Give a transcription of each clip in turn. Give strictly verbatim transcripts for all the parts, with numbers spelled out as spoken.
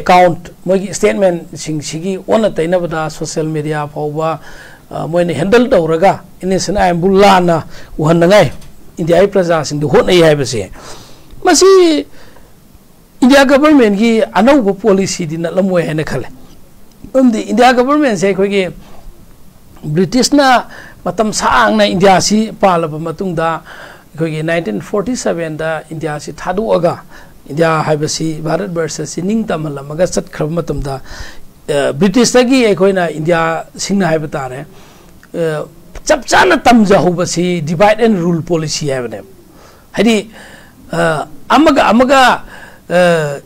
account mogi statement sing sigi one at the social media for when handle the raga in this and I am bulana one in the eye presence in the one I have say masi India government gi another policy did not lamu and a color um the India government say okay British na matam saang na India si palaba matung da nineteen forty-seven da India si thadu aga India haibasi Bharat versus si ningtam la maga sat khram matam da British lagi ekoi na India singna haibata re chap chana tam jahu basi divide and rule policy haibne hadi amaga amaga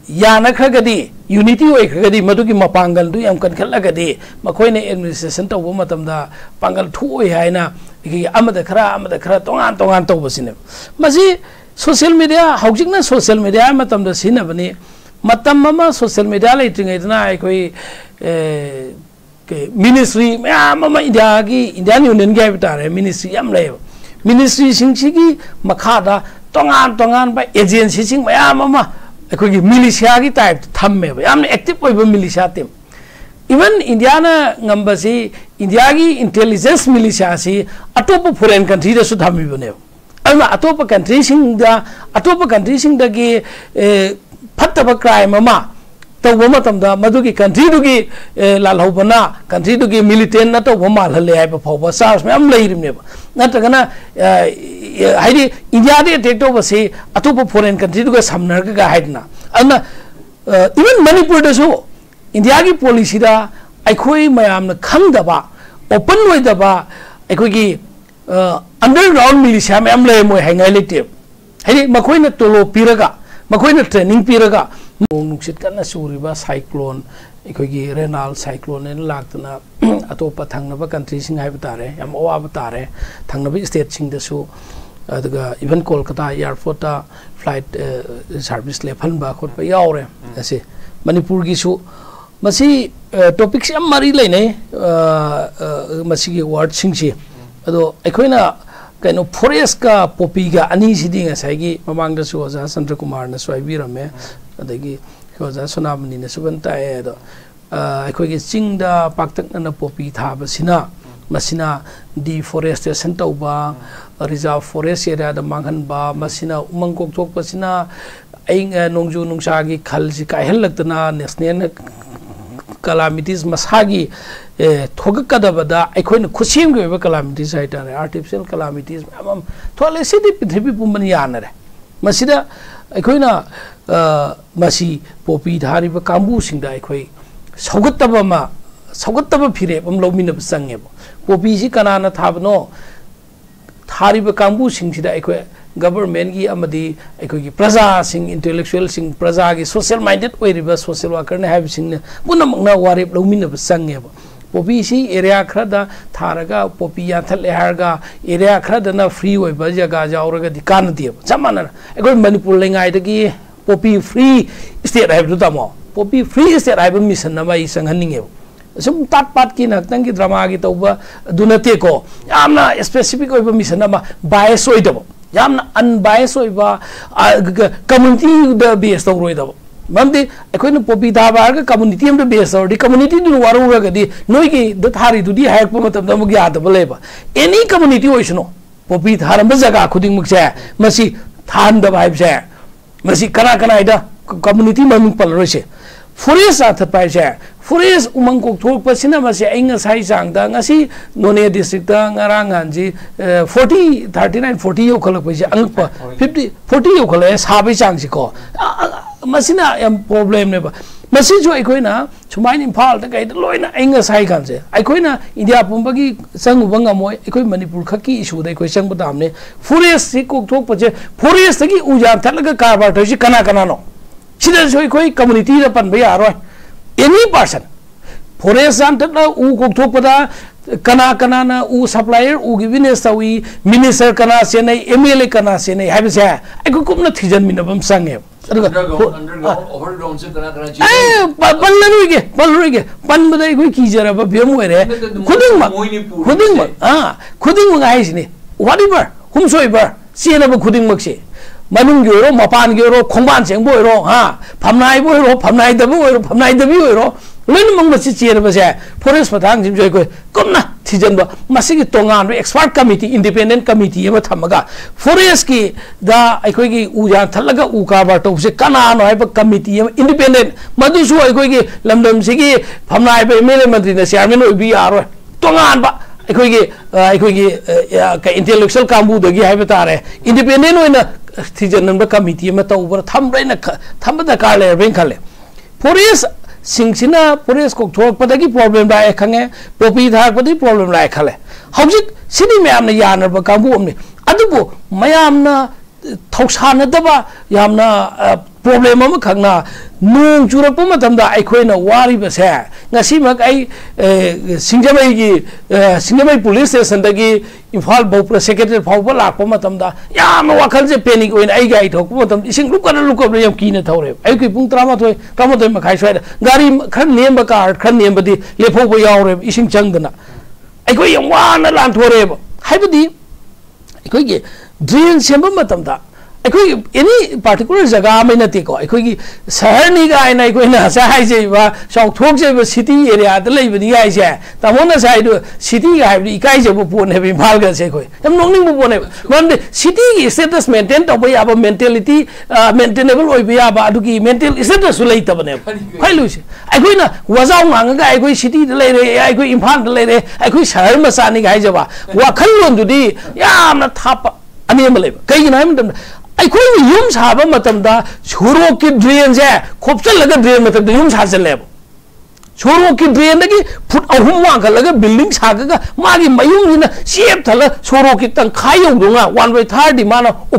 yana khagadi unity oi khagadi madugi mapangal du yam kan khalagadi makoi ne administration to matam da pangal thu oi haina ki amada khara amada khara tongan tongan to basine maji social media housing na social media matam da sina bani matam mama social media le tingai na ai koi ministry mama India gi Indian Union gi bitare ministry am le ministry sing sigi makha da tongan tongan ba agency sing ma mama ekoi militia gi type thamme ba am active oi militia team even India na ngambasi India gi intelligence militia si atop foreign country da su thammi bane ama atop country sing da atop country sing da gi fataba crime ama tawba matam da madugi country du gi lalhobana country du gi militant na tawba mal hale ai pa phoba charge me am leir me na ta kana haidi India de attack to basi atop foreign country du ga samnar ga haidna ana even Manipur da so India gi policy da aikoi mayam na khang da ba open way da ba aikoi gi underground militia me am le mo hangai le tip haidi makoi na tolo piraga makoi na training piraga nuksit kana suriba cyclone ikoi gi renal cyclone en lagtana atopa thangna ba country sing hai batare am owa batare thangna ba state sing da su adaga even Kolkata airport ta flight service le phan ba khot pa yaure ase Manipur gi su masi topics am mari leine masi gi word sing chi ado ikoi na kaino forest ka popi ga ani sidinga sai gi mamang da su aja Chandra Kumar na swai birame adagi khoza sunamani na subanta e do aikoi gi sing da paktak na popi tha ba sina masina deforestation tauba reserve forest area da manghan ba masina umang kok thok pa sina aing nongju nungsa gi khal si kai hel lagtana national calamities masagi thogakadabada aikoi na khusim gi ba calamities haitare artificial calamities amam thole sidi prithvi pumban yana re masida aikoi na masi popi dhari ba kambu singda aikoi saugataba ma saugataba phire pam lomina sange popi si kanana thabno thari ba kambu singsi da aikoi government gi amadi aikoi gi praja sing intellectual sing praja gi social minded oi riba social worker ne have sing punamna warib lomina sange popi si area khrada tharaga popi ya thal eharga area khrada na free oi ba jaga jauraga dikan diye samana aikoi Manipur lengai da gi popi free state have to tamo popi free state have mission na bai sanghaninge sum tat pat ki naktan ki drama gi toba dunate ko amna specific oi mission na bias oi dabo yamna unbiased oi ba community the bias to roi dabo mamdi ekoi no popi da ba ga community am bias or the community du waru ga di noi gi da thari du di hack pa matam da mu ya da bale ba any community oi sno popi tharam ba jaga khuding muk se masi than da vibe se masi kana kana ida community mamung palroi se forest atha pai se forest umang kok thok pasina masi ainga sai jang da ngasi none district da ngarang anji forty thirty-nine forty yo kholak pai se angpa fifty forty yo khole sabai jang si ko masina am problem ne ba masi jo ikoi na chumai in phal da kai loina ainga sai kan se ikoi na India pumba gi sang ubanga moi ikoi Manipur khaki issue da ikoi sang badam ne forest si kok thok pache forest gi ujar thalaga karbar thoi si kana kana no Children show a community upon Bayaro. Any person, for example, who cook topada, Kana Kanana, who supplier, who give Sawi, Minister Kanasene, Emile Kanasene, have his hair. I could come not his and minimum sang him. Overgrown, Balrige, Balrige, one with a quick easier of a Bimwere, Kudingma, Kudingma, ah, Kuding Isne, whatever, whomsoever, see another Kuding Moxie. ꯃꯅꯨꯡꯒꯤꯔꯣ ꯃꯄꯥꯟꯒꯤꯔꯣ ꯈꯣꯡꯕꯥꯟ ꯆꯦꯡꯕ ꯑꯣꯏꯔꯣ ꯍꯥ ꯐꯝꯅꯥꯏꯕ ꯑꯣꯏꯔꯣ ꯐꯝꯅꯥꯏꯗꯕ ꯑꯣꯏꯔꯣ ꯐꯝꯅꯥꯏꯗꯕꯤ ꯑꯣꯏꯔꯣ ꯂꯣꯏꯅ ꯃꯪꯕꯁꯤ ꯆꯦꯟꯕꯁꯦ forest ꯃꯊꯥꯡꯁꯤꯡꯁꯨ ꯑꯩꯈꯣꯏ ꯀꯨꯞꯅ ꯊꯤꯖꯤꯟꯕ ꯃꯁꯤꯒꯤ ꯇꯣꯉꯥꯟꯕ ꯑꯦꯛꯁꯄꯔꯠ ꯀꯃꯤꯇꯤ ꯏꯟꯗꯤꯄꯦꯟꯗꯦꯟ ꯀꯃꯤꯇꯤ ꯑꯃ ꯊꯝꯃꯒ ꯐꯣꯔꯦꯁꯀꯤ ꯗ ꯑꯩꯈꯣꯏꯒꯤ ꯎ ꯌꯥꯟꯊꯠꯂꯒ ꯎ ꯀꯥꯔꯕꯥꯔ ꯇꯧꯕꯁꯦ ꯀꯅꯥꯅꯣ ꯍꯥꯏꯕ ꯀꯃꯤꯇꯤ ꯑꯃ ꯏꯟꯗꯤꯄꯦꯟꯗꯦꯟ ꯃꯗꯨꯁꯨ ꯑꯩꯈꯣꯏꯒꯤ ꯂꯝꯗꯝꯁꯤꯒꯤ ꯐꯝꯅꯥꯏꯕ ꯑꯦꯝ ꯑꯦꯜ ꯑꯦ ꯃꯟꯇ꯭ꯔꯤꯅ ꯆꯤꯌꯥꯔꯃꯦꯟ ꯑꯣꯏꯕ ꯌꯥꯔꯣꯏ ꯇꯣꯉꯥꯟꯕ ꯑꯩꯈꯣꯏꯒꯤ ꯑꯩꯈꯣꯏꯒꯤ ꯏꯟꯇꯦꯂꯦꯛꯆꯨꯋꯦꯜ ꯀꯥꯡꯕꯨꯗꯒꯤ ꯍꯥꯏꯕ ꯇꯥꯔꯦ ꯏꯟꯗꯤꯄꯦꯟꯗꯦꯟ ꯑꯣꯏꯅ ꯊꯤꯖꯤꯟꯕ ꯀꯃꯤꯇꯤ ꯑꯃ ꯇꯧꯕ ꯊꯝꯕ꯭ꯔꯥꯅ ꯊꯝꯕ ꯗꯔꯀꯥꯔ ꯂꯩꯔꯕ꯭ꯔꯥ ꯈꯜꯂꯦ ꯐꯣꯔꯦꯁꯠ सिंगसिना पुरेस को थोरपदगी प्रॉब्लम लाए खंगे पोपी धारपदी प्रॉब्लम लाए खले हौजिक सिनी म्याम ने यानरबा काबू अमने अदुबो म्याम ना थौसानदबा याम ना प्रॉब्लम अम खंगना नों जुरपु मतमदा आइखोइना वारिबसे ngasi mak ai singjamai gi singjamai police station dagi imphal bopra secretary phawba lakpa matamda yam wakhal je panic oin ai gai thok matam ising lukka lukka yam kine thore ai ki pung trama thoi kama thoi makai swai gari khan nemba car khan nemba di lefo bo yaure ising changdana ai ko yam wan lan thore haibudi ko gi drain semba matamda ꯑꯩꯈꯣꯏ any particular ꯖꯒꯥ ꯑꯃ ꯅꯠꯇꯦꯀꯣ ꯑꯩꯈꯣꯏꯒꯤ ꯁꯍꯔꯅꯤꯒ ꯍꯥꯏꯅ ꯑꯩꯈꯣꯏꯅ ꯉꯁꯥꯏ ꯍꯥꯏꯖꯩꯕ ꯆꯥꯎꯊꯣꯛꯆꯕ city ꯑꯦꯔꯤꯌꯥꯗ ꯂꯩꯕꯅꯤ ꯍꯥꯏꯁꯦ ꯇꯥꯃꯣꯅ ꯉꯁꯥꯏꯗꯣ ꯁꯤꯇꯤꯒ ꯍꯥꯏꯕꯗꯤ ꯏꯀꯥꯏꯖꯕ ꯄꯣꯠꯅꯦꯕ ꯏꯝꯐꯥꯜꯒꯁꯦ ꯑꯩꯈꯣꯏ ꯌꯥꯝ ꯅꯣꯛꯅꯤꯡꯕ ꯄꯣꯠꯅꯦꯕ ꯃꯔꯝꯗꯤ ꯁꯤꯇꯤꯒꯤ ꯁ꯭ꯇꯦꯇꯁ ꯃꯦꯟꯇꯦꯟ ꯇꯧꯕ ꯌꯥꯕ ꯃꯦꯟꯇꯦꯂꯤꯇꯤ ꯃꯦꯟꯇꯦꯅꯦꯕꯜ ꯑꯣꯏꯕ ꯌꯥꯕ ꯑꯗꯨꯒꯤ ꯃꯦꯟꯇꯦꯜ ꯁ꯭ꯇꯦꯇꯁꯁꯨ ꯂꯩꯇꯕꯅꯦꯕ ꯈ꯭ꯋꯥꯏ ꯂꯨꯏꯁꯦ ꯑꯩꯈꯣꯏꯅ ꯋꯥꯖꯥꯎ ꯉꯥꯡꯉꯒ ꯑꯩꯈꯣꯏ ꯁꯤꯇꯤꯗ ꯂꯩꯔꯦ ꯑꯩꯈꯣꯏ ꯏꯝꯐꯥꯜꯗ ꯂꯩꯔꯦ ꯑꯩꯈꯣꯏ ꯁꯍꯔ ꯃꯆꯥꯅꯤꯒ ꯍꯥꯏꯖꯕ ꯋꯥꯈꯜꯂꯣꯟꯗꯨꯗꯤ ꯌꯥꯝꯅ ꯊꯥꯞꯄ ꯑꯅꯦꯝꯕ ꯂꯩꯕ ꯀꯩꯒꯤꯅꯣ ꯍꯥꯏꯕ ꯃꯇꯝꯗ ꯑꯩꯈꯣꯏꯅ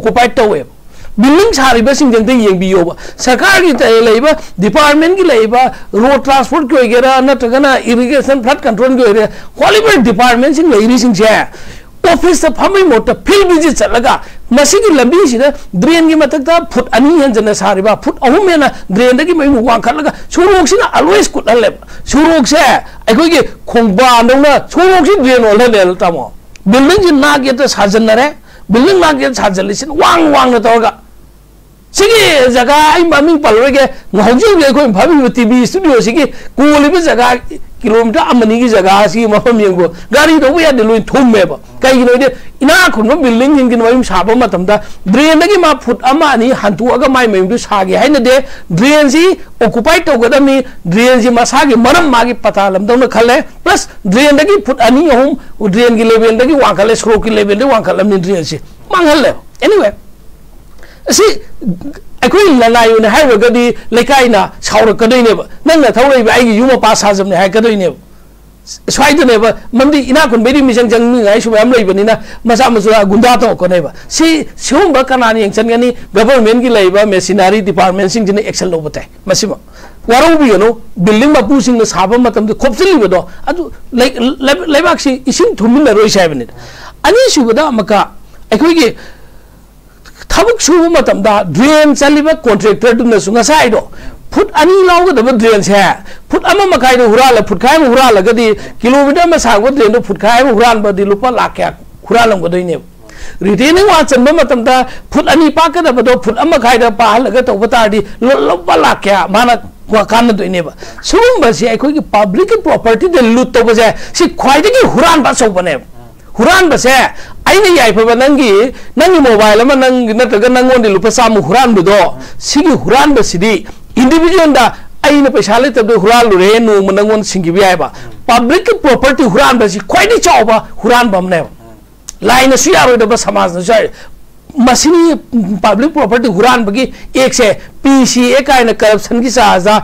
ꯌꯨꯝ ꯁꯥꯕ ꯃꯇꯝꯗ ꯁꯣꯔꯣꯛꯀꯤ ꯗ꯭ꯔꯦꯟꯁꯦ ꯈꯣꯞꯆꯜꯂꯒ ꯗ꯭ꯔꯦꯟ ꯃꯇꯝꯗ ꯌꯨꯝ ꯁꯥꯖꯜꯂꯦꯕ ꯁꯣꯔꯣꯛꯀꯤ ꯗ꯭ꯔꯦꯟꯗꯒꯤ ꯐꯨꯠ ꯑꯍꯨꯝ ꯋꯥꯡꯈꯠꯂꯒ ꯕꯤꯜꯗꯤꯡ ꯁꯥꯒꯒ ꯃꯥꯒꯤ ꯃꯌꯨꯝꯁꯤꯅ ꯆꯦꯞꯊꯠꯂꯒ ꯁꯣꯔꯣꯛꯀꯤ ꯇꯪꯈꯥꯏ ꯌꯧꯗꯧꯅ ꯋꯥꯟ ꯕꯥꯏ ꯊꯥꯔꯗꯤ ꯃꯥꯅ ꯑꯣꯀꯨꯄꯥꯏꯠ ꯇꯧꯋꯦꯕ ꯕꯤꯜꯗꯤꯡ ꯁꯥꯔꯤꯕꯁꯤꯡꯗ ꯌꯦꯡꯕꯤꯌꯣꯕ ꯁꯔꯀꯥꯔꯒꯤ ꯂꯩꯕ ꯗꯤꯄꯥꯔꯠꯃꯦꯟꯒꯤ ꯂꯩꯕ ꯔꯣꯗ ꯇ꯭ꯔꯥꯟꯁꯄꯣꯔꯠꯀꯤ ꯑꯣꯏꯒꯦꯔꯥ ꯅꯠꯇ꯭ꯔꯒꯅ ꯏꯔꯤꯒꯦꯁꯟ ꯐ꯭ꯂꯠ ꯀꯟꯇ꯭ꯔꯣꯜꯒꯤ ꯑꯣꯏꯒꯦꯔꯥ ꯍꯣꯂꯤꯕꯔ ꯗꯤꯄꯥꯔꯠꯃꯦꯟꯁꯤꯡ ꯂꯩꯔꯤꯁꯤꯡꯁꯦ ऑफिस फमी मोट फील विजिट चलकर लंबी ड्रेन की मत फुट अनी हेजन सारी फुट अहम हेन ड्रेन की मई वाखल सूरों अलवेज कूटल सूरों से अखोगी खोबादौना सूरों से ड्रेन ओल्हल तामो बिल्डिंग से ना गेट साजनरें बिल्डिंग ना गेट साजल वांग वांग तौर जगह ममी पलगे हजिए अखोन फमी टीवी स्टूडियो से कॉल जगह किलोमीटर जगह से मौम ये गाड़ी तब याद लो थूमेब कई इना खुद बिल्डिंग मयूम साब ड्रेन की मा फुट हंटोग माई मयूम सागे है ड्रेन से ऑक्युपाई तौगदमी ड्रेन से मसा की मरम मागी पता लमदौन खलें प्लस ड्रेन की फुट अनी अहम ड्रेन की लेवल की वाखल सड़क की लेवल वाखल ड्रेन से मांगल एनीवे अखोई ललायने लेकायना सौरकदनेब नौरब यू मपा साजमने स्वाइदनेब मम्मी इना खुनबेरी मिशन जंगनाई सब मचा मचा गुंडा तौकनेब से सूब कना येंगचनगनी गवर्नमेंट की लेब मेसिनरी डिपार्टमेंट एक्शन लौब तय वारौबीगनो बिल्डिंग मपूसिंग साब खोपचिलीबदो लेबाकसे इसिंग थुमिनरोइसे हाइबने अनीसुबदा मका अखोई थबक सूब ड्रेन चलिब कॉन्ट्रेक्टर फुट अनी लाउगदब ड्रेन से फुट मकाई हुराल फुटखा हुराल किलोमीटर में साग ड्रेन फुटखा हुरानबदी लुप लाख हुरालगदने रिटेनिंग वाल चंब फुट अनी पाकदबद फुट मकाई पाहल तब तारदी लुप लाख माना कानदनेब सूगुबसे अखोई पब्लिक प्रॉपर्टी लूट तौबसे ख्वाई हुरानब अचौबनेब हुरानबसे ꯑꯩꯅ ꯌꯥꯏꯐꯕ ꯅꯪꯒꯤ ꯅꯪꯒꯤ ꯃꯣꯕꯥꯏꯜ ꯑꯃ ꯅꯪ ꯅꯠꯇ꯭ꯔꯒ ꯅꯪꯉꯣꯟꯗ ꯂꯨꯄꯥ ꯆꯥꯝꯃ ꯍꯨꯔꯥꯟꯕꯗꯣ ꯁꯤꯒꯤ ꯍꯨꯔꯥꯟꯕꯁꯤꯗꯤ ꯏꯟꯗꯤꯕꯤꯖꯨꯋꯦꯜꯗ ꯑꯩꯅ ꯄꯩꯁꯥ ꯂꯩꯇꯕꯗ ꯍꯨꯔꯥꯜꯂꯨꯔꯦ ꯅꯣꯡꯃ ꯅꯪꯉꯣꯟꯗ ꯁꯤꯡꯈꯤꯕ ꯌꯥꯏꯕ ꯄꯕ꯭ꯂꯤꯛꯀꯤ ꯄ꯭ꯔꯣꯄꯔꯇꯤ ꯍꯨꯔꯥꯟꯕꯁꯤ ꯈ꯭ꯋꯥꯏꯗꯒꯤ ꯆꯥꯎꯕ ꯍꯨꯔꯥꯟꯕ ꯑꯃꯅꯦꯕ ꯂꯥꯏꯅꯁꯨ ꯌꯥꯔꯣꯏꯗꯕ ꯁꯃꯥꯖꯅꯁꯨ ꯌꯥꯔꯣꯏ मसीनी पब्लिक प्रॉपर्टी हुरानबगी एक से पी सी ए कायना करप्शन की चार्जा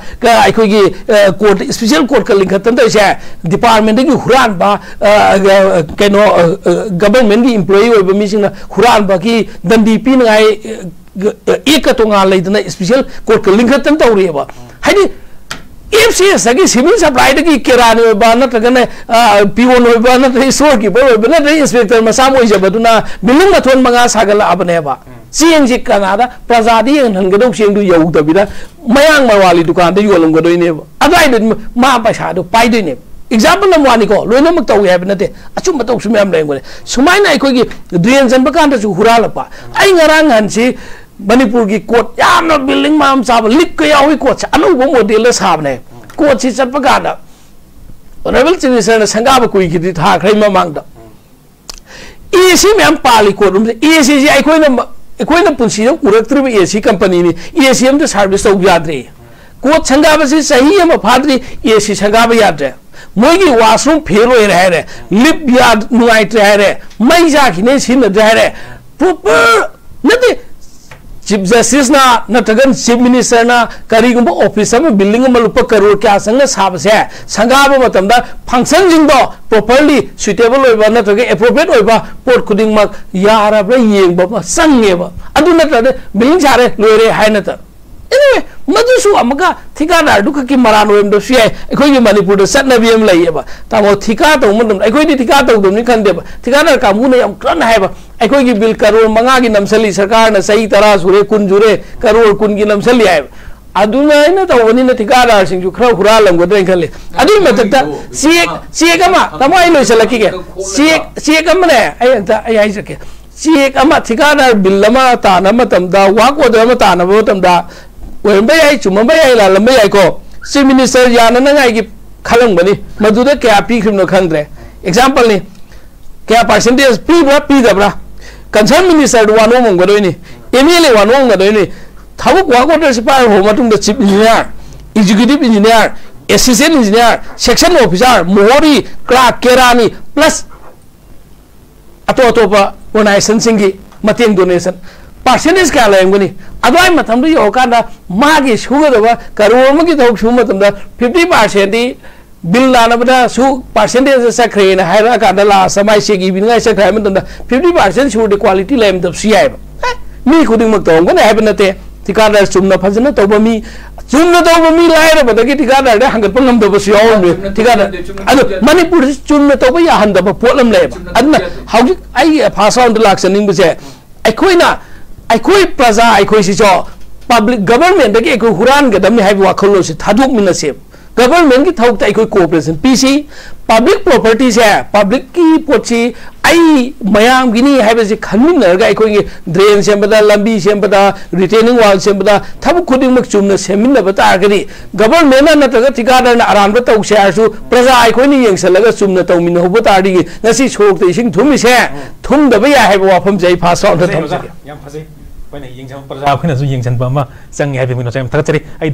अखोगी कोर्ट स्पेशल कोर्ट का लिंखतन तैसे डिपार्टमेंट की हुरानब कनो गवर्नमेंट की एम्प्लॉई होइब मिसिंगना हुरानबगी दंडी पीनाय एक तोंगा लेदना स्पेशल कोर्ट का लिंखतन तौरेब हाइदि एफसीएसगी सिविल सप्लाईदगी केरान होइब नत्रगने पीओन होइब नत्र स्टोर कीपर होइब नत्र इंस्पेक्टर मसा मोइजबदुना बिल्डिंग मथोन मंगा सागल आबनेबा चेंगजी कनादा प्रजादी हनगदौ चेंगदु यौदबिदा मयांग मवाली दुकान दे योलंगदोइनेब अदाइद मा पैसा दु पाइदोइनेब एग्जांपल नमवानिको लोइनमक तौ हेब नते अचुम तौसु म्याम लेंगोने सुमाइना अखोगी ड्रेन जनबकान दसु हुरालपा आइ ngara ngansi Manipurgi court yam not building mam sab likyawi court anu go model sabne court is at pagada honorable citizen sangaba kuiki thakrima mangda esi mem pali court esi ai koina koina punsi kuraktriba esi company ni esi am the service to yadre court sangaba si sahi am phadri esi sangaba yadre moigi washroom phelo ere lip yard nuai ere mai ja khine sin ere proper nati Chief Justice na natagan Chief Minister na karigumba officer me building ma lupa karur kya sanga sabse sangaba matamda function jingdo properly suitable oiba na toge appropriate oiba port kuding ma yara bra yengba ma sangeba adu na tade building jare loire hai na ta anyway madu su amaga thika na duka ki maran oim do sui ekoi ni manipur do sat na biem lai ba ta mo thika to mun ekoi ni thika to dum ni khan de ba thika na kam mu na am kran hai ba Ekoi bill karol manga ki namsali sarkar na sahi tarah sure kun jure karol kun ki namsali hai aduna na ta oni na thikadar singju khra khura lam godre khale adu matakta sie sie kama tamo ai loisala ki ke sie sie kama ne ai ta ai ai sake sie kama thikadar bill lama ta na matam da wa ko da ma ta na bo tam da wen bai ai chuma bai ai la lam bai ai ko si minister yana na ngai ki khalang bani maduda kya pi khim no khangre example ni kya percentage pi bra pi da bra Concern minister one woman Godoni, Emily one woman Godoni, Tabuk Wago Spire, Homatum the chief engineer, executive engineer, assistant engineer, section officer, Mori, Clark, Kerani, plus Atotopa, when I sensing Matin donation. Percentage Kalangoni, Adai Matambi Okanda, Magish, whoever, Karumaki, Humatam, fifty percent. Bill Lanabada, so percentage is a crane, Hirakadala, Samai Shiki, Vinayas, and fifty percent should the quality lamp of C I A. Me could Maton, when I happen at the Tikada Sumna Pazanat over me, Sumna over me, liar, but the Kitikada, the Hangapolum, the Bosio, Tikada, Manipur, Sumna Toba, Handa, Polam Lab. How did I pass on the Lax and Imbuze? Aquina, I quit Plaza, I quit public government, the Gako Huran, get them have Wakolos, Taduk Minasip. Government ki thok tai koi cooperation P C public properties hai public ki pochi ai mayam gini hai be khanmin na ga koi drain sem bada lambi sem bada retaining wall sem bada thab khuding mak chumna semin na bata gari government na na ta tikada na aram ta uk share su praja ai koi ni yeng salaga chumna tawmin hobu ta ri ngasi shok te sing thumi se thum da ba ya hai wa pham jai pha saw ta thum se yam phase koi na yeng sam praja koi na su yeng san ba ma sang hai be min sam thakari